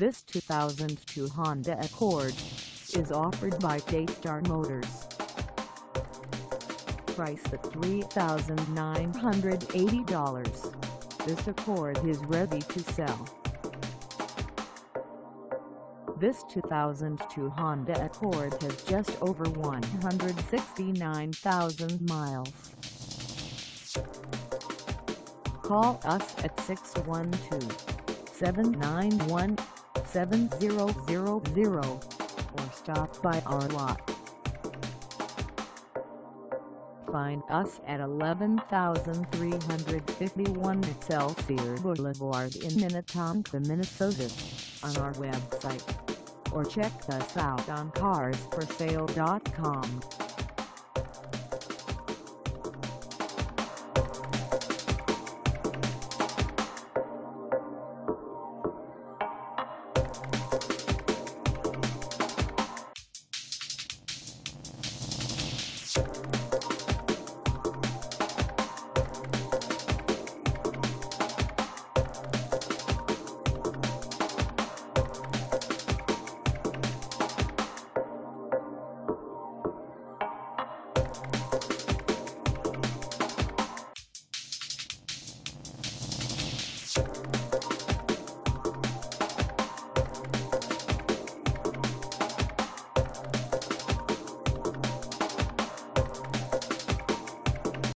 This 2002 Honda Accord is offered by Daystar Motors. Priced at $3,980, this Accord is ready to sell. This 2002 Honda Accord has just over 169,000 miles. Call us at 612-791-7000 or stop by our lot. Find us at 11,351 Excelsior Boulevard in Minnetonka, Minnesota on our website, or check us out on carsforsale.com.